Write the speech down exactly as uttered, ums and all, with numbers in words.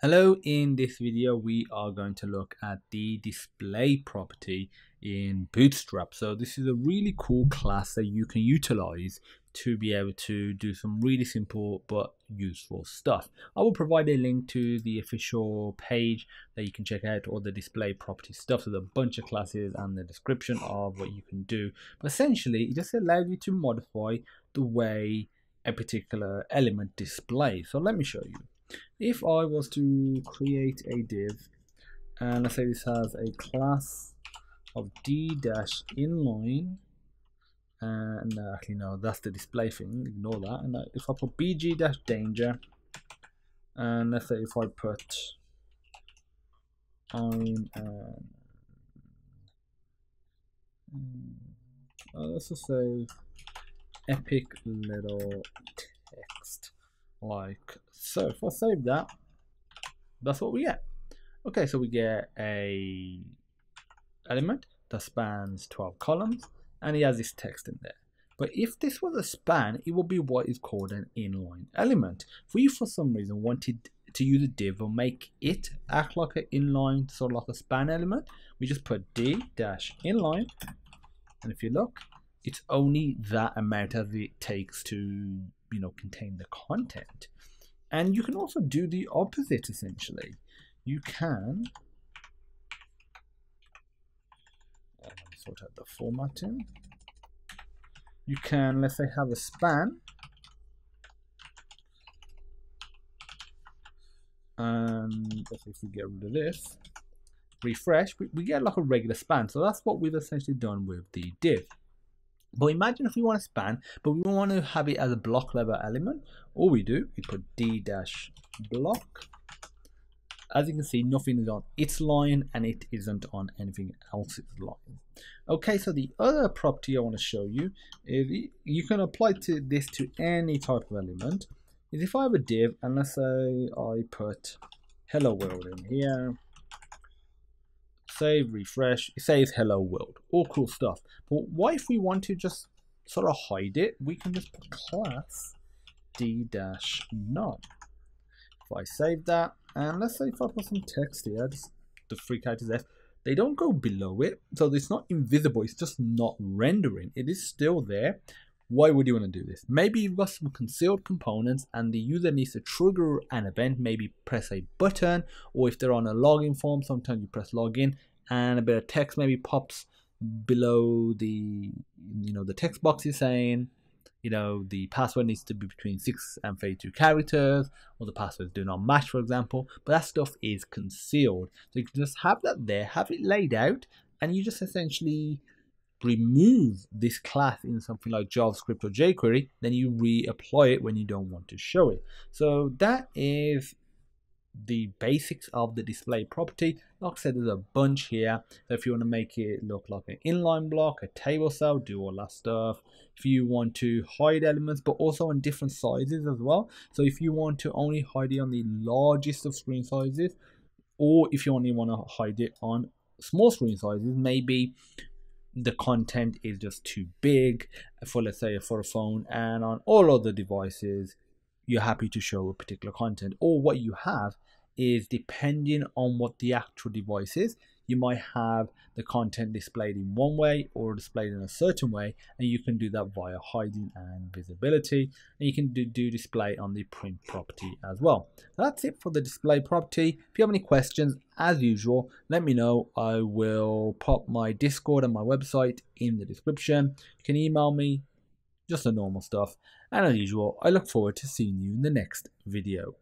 Hello, in this video we are going to look at the display property in Bootstrap. So this is a really cool class that you can utilize to be able to do some really simple but useful stuff. I will provide a link to the official page that you can check out all the display property stuff. So there's a bunch of classes and the description of what you can do. But essentially it just allows you to modify the way a particular element displays. So let me show you. If I was to create a div, and let's say this has a class of d-inline, and uh, actually no, that's the display thing, ignore that. And if I put bg-danger, and let's say if I put I'm, uh, let's just say epic little text. Like so, if I save that, that's what we get. Okay, so we get a element that spans twelve columns, and it has this text in there. But if this was a span, it would be what is called an inline element. If we, for some reason, wanted to use a div or make it act like an inline, sort of like a span element, we just put d-inline, and if you look, it's only that amount as it takes to, you know, contain the content. And you can also do the opposite. Essentially you can sort out the formatting. You can, let's say, have a span, and let's see if we get rid of this, refresh, we, we get like a regular span. So that's what we've essentially done with the div. But imagine if we want to span, but we want to have it as a block level element. All we do is put d-block. As you can see, nothing is on its line, and it isn't on anything else's line. Okay, so the other property I want to show you is you can apply to this to any type of element. Is if I have a div, and let's say I put hello world in here. Save, refresh, it says hello world, all cool stuff. But what if we want to just sort of hide it? We can just put class d-none. If I save that, and let's say if I put some text here, just the three characters there, they don't go below it, so it's not invisible, it's just not rendering. It is still there. Why would you want to do this? Maybe you've got some concealed components and the user needs to trigger an event, maybe press a button, or if they're on a login form, sometimes you press login and a bit of text maybe pops below the, you know, the text box is saying, you know, the password needs to be between six and thirty-two characters, or the passwords do not match, for example. But that stuff is concealed. So you can just have that there, have it laid out, and you just essentially remove this class in something like JavaScript or jQuery, then you reapply it when you don't want to show it. So that is the basics of the display property. Like I said, there's a bunch here. So if you want to make it look like an inline block, a table cell, do all that stuff. If you want to hide elements, but also on different sizes as well. So if you want to only hide it on the largest of screen sizes, or if you only want to hide it on small screen sizes, maybe the content is just too big for, let's say, for a phone, and on all other devices you're happy to show a particular content, or what you have is depending on what the actual device is. You might have the content displayed in one way or displayed in a certain way, and you can do that via hiding and visibility, and you can do, do display on the print property as well. So that's it for the display property. If you have any questions, as usual, let me know. I will pop my Discord and my website in the description. You can email me, just the normal stuff. And as usual, I look forward to seeing you in the next video.